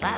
But